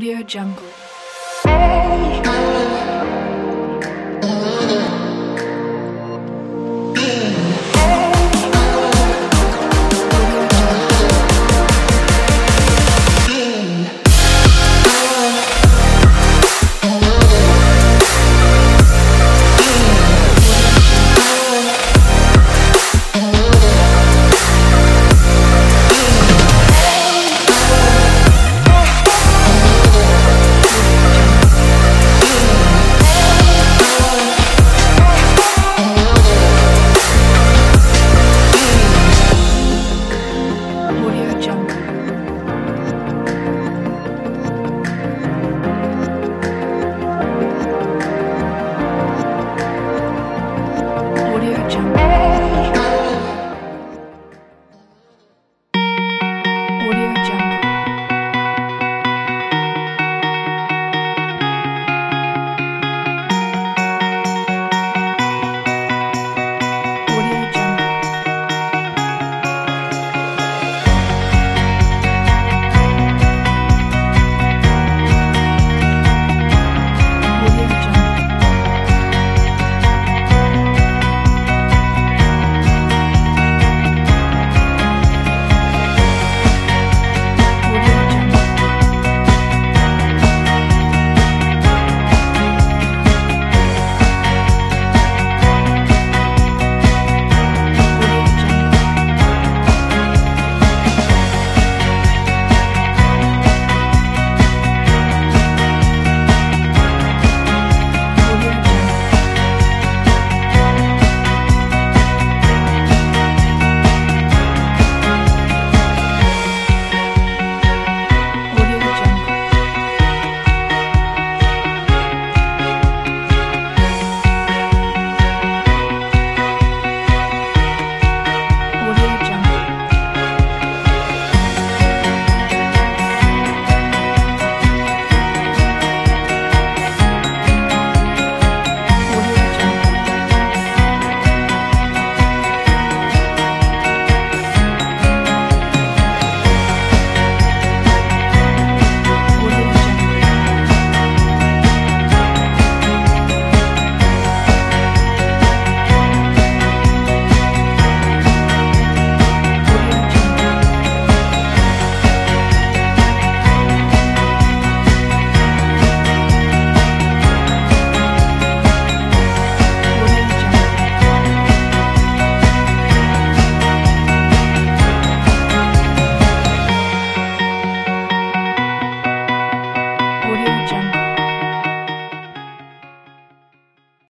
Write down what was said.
Audio Jungle. Audio Jungle.